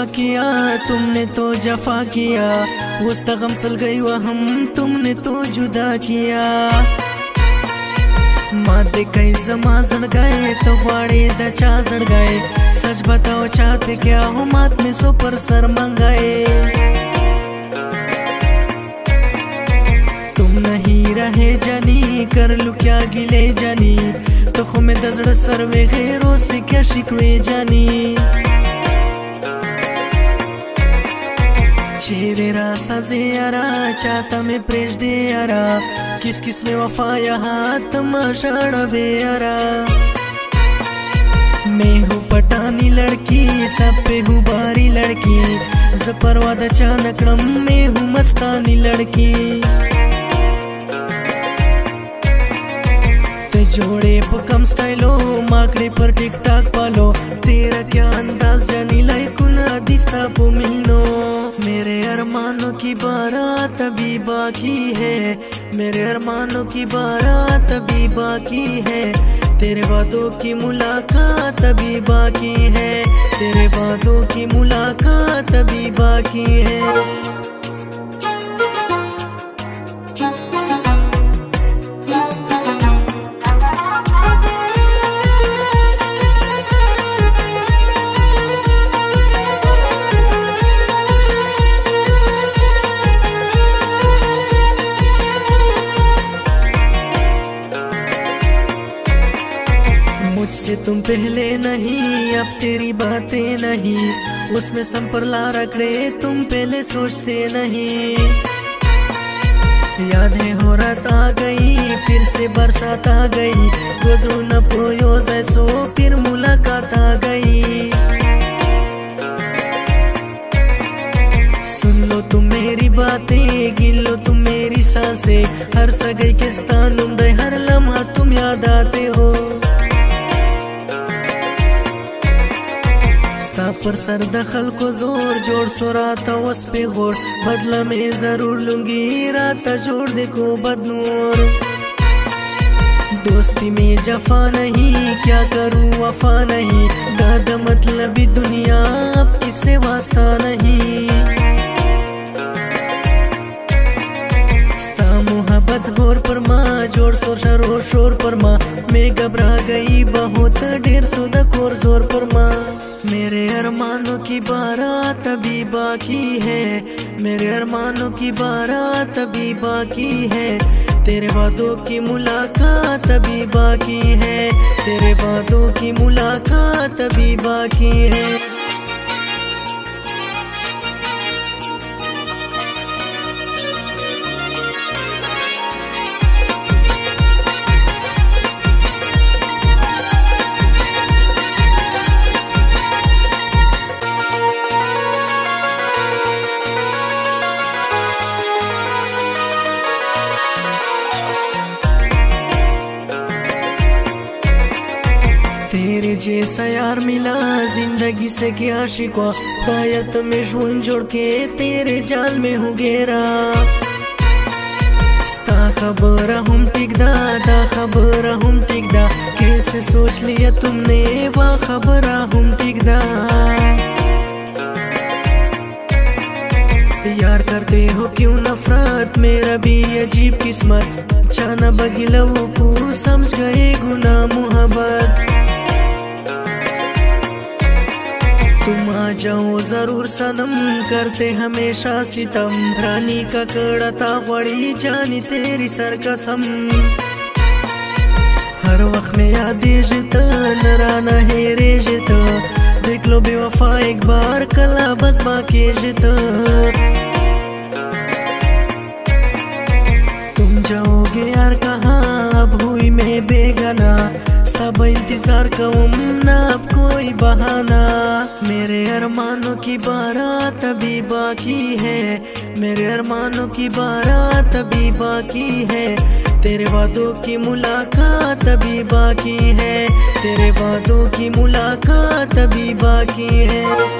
वफा किया, तुमने तो जफा किया, गुस्सा गम सल गई व हम, तुमने तो जुदा किया। माते कई जमा जड़ गए तो बड़े दचा जड़ गए, सच बताओ चाहते क्या हो, मात में सो पर सर मंगाए। रहे जानी कर लू क्या गिले जानी, तो खुमे दजड़ सर्वे घेरों से क्या शिकवे जानी। चेहरे रासा से यारा चाहता में प्रेज दे यारा, किस किस में वफा यहाँ तमाशा डबे यारा। मैं हूँ पटानी लड़की, सब पे हूँ भारी लड़की, जपरवाद अचानक रम में हूँ मस्तानी लड़की। जोड़े पर कम स्टाइलो, माकड़े पर टिकटॉक पालो, तेरा क्या अंदाज जानी लाइक दिस्ता पो मिलनो। मेरे अरमानों की बारात अभी बाकी है, मेरे अरमानों की बारात अभी बाकी है, तेरे वादों की मुलाकात अभी बाकी है, तेरे वादों की मुलाकात अभी बाकी है। मुझसे तुम पहले नहीं, अब तेरी बातें नहीं, उसमें संपरला रखड़े तुम पहले सोचते नहीं। यादें हो रात आ गई, फिर से बरसात आ गई, गुजरू न पोयो जैसो फिर मुलाकात आ गई। सुन लो तुम मेरी बातें, गिन लो तुम मेरी सांसें, हर सगे के स्थान उम्दे हर लम्हा तुम याद आते हो। पर सर दखल को जोर जोड़ सो रहा उस पे गोर, बदला में जरूर लूंगी रात जोड़ देखो बदनूर। दोस्ती में जफा नहीं, क्या करूं वफा नहीं, दादा मतलबी दुनिया अब किससे वास्ता नहीं। मोहब्बत होर पर माँ जोड़ सो शोर शोर पर माँ, मैं घबरा गई बहुत ढेर सो दखोर जोर पर माँ। मेरे अरमानों की बारात अभी बाकी है, मेरे अरमानों की बारात अभी बाकी है, तेरे वादों की मुलाकात अभी बाकी है, तेरे वादों की मुलाकात अभी बाकी है। तेरे जैसा यार मिला जिंदगी से क्या शिकवा, शायद में शून जोड़ के तेरे जाल में हूँ घेरा। खबर हम टिकदा दा खबर हम टिकदा, कैसे सोच लिया तुमने वाह खबर हम टिकदा। यार करते हो क्यों नफरत, मेरा भी अजीब किस्मत, जाना बगिलवों को समझ गए गुना मोहब्बत। तुम आ जाओ जरूर सनम, करते हमेशा सितम, रानी का कड़ा था बड़ी जानी तेरी सर कसम। हर वक्त में यादें जिता नराना है रे जिता, देख लो बेवफा एक बार कला बस बाकी जिता। तुम जाओगे यार कहाँ, अब हुई मैं बेगाना, सब इंतजार कहूँ ना अब कोई बहाना। मेरे अरमानों की बारात अभी बाकी है, मेरे अरमानों की बारात अभी बाकी है, तेरे वादों की मुलाकात अभी बाकी है, तेरे वादों की मुलाकात अभी बाकी है।